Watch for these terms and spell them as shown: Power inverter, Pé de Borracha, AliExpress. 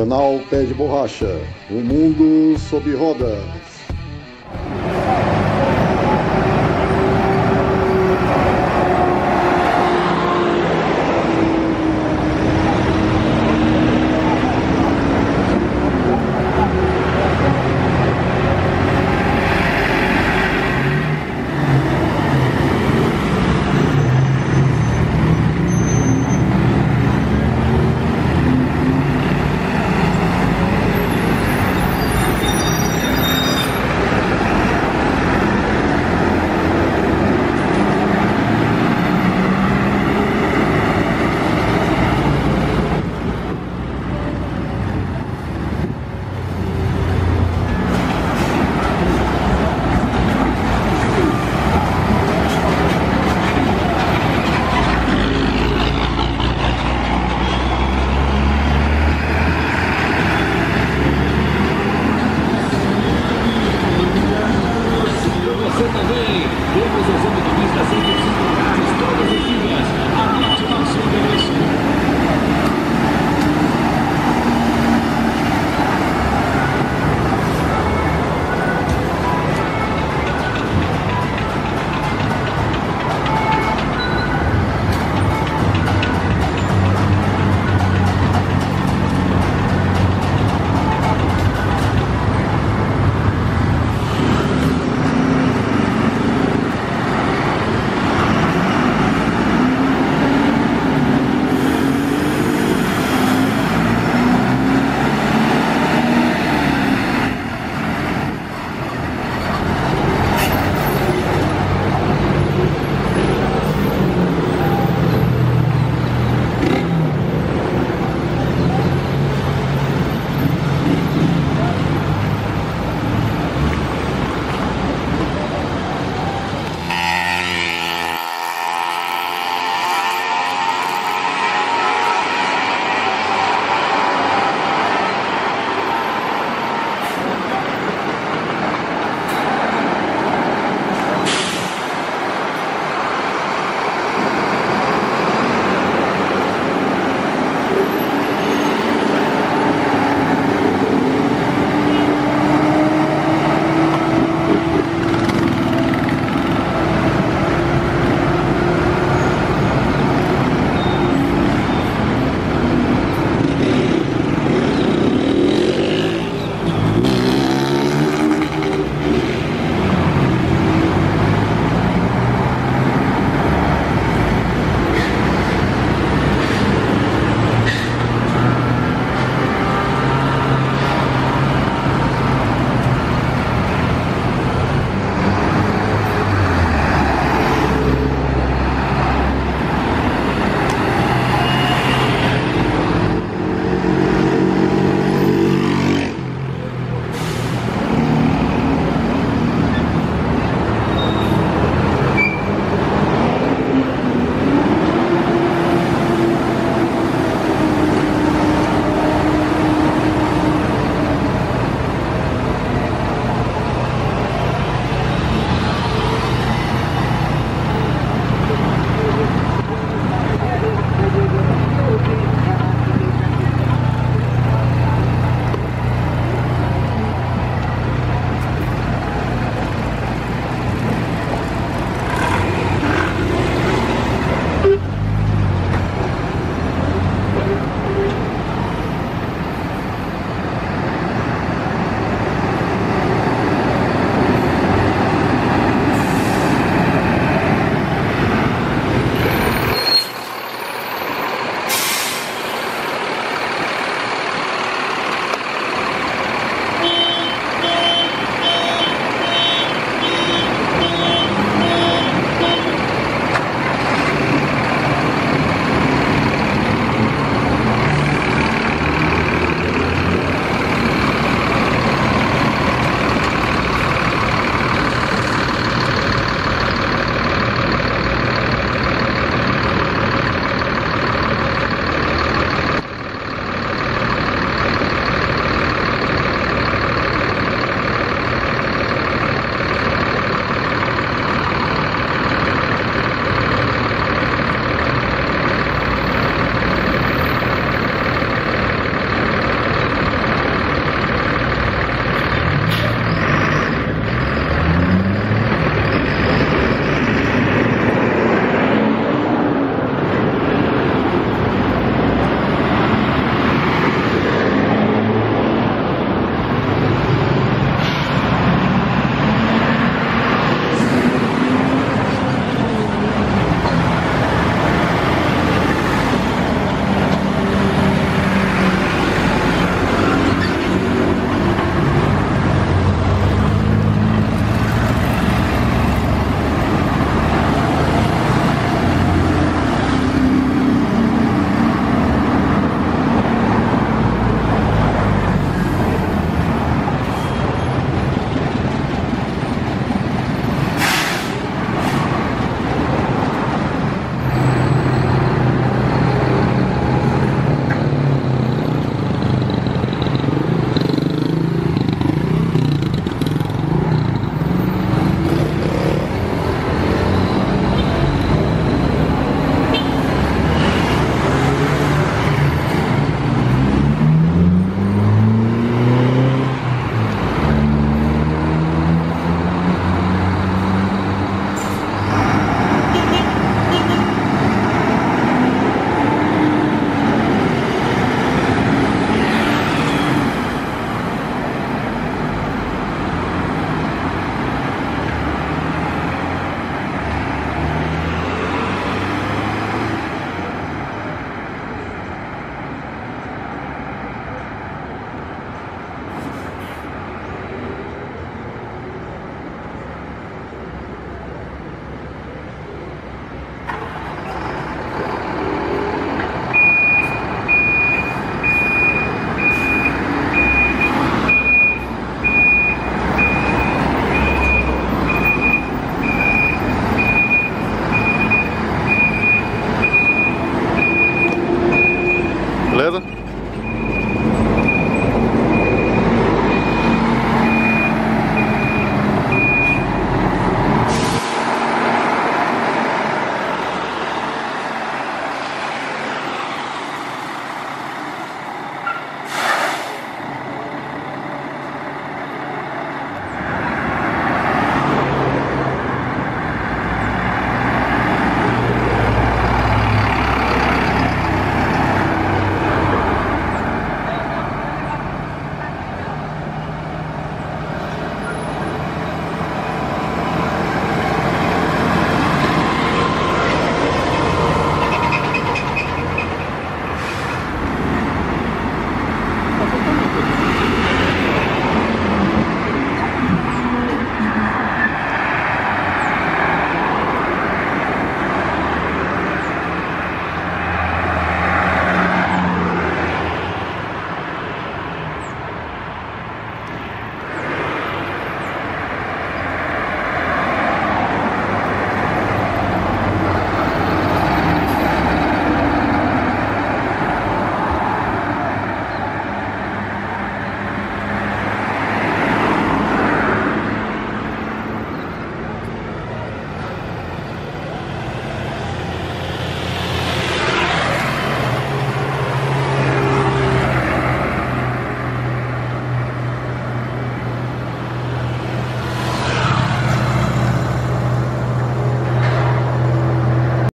Canal Pé de Borracha, o mundo sob rodas.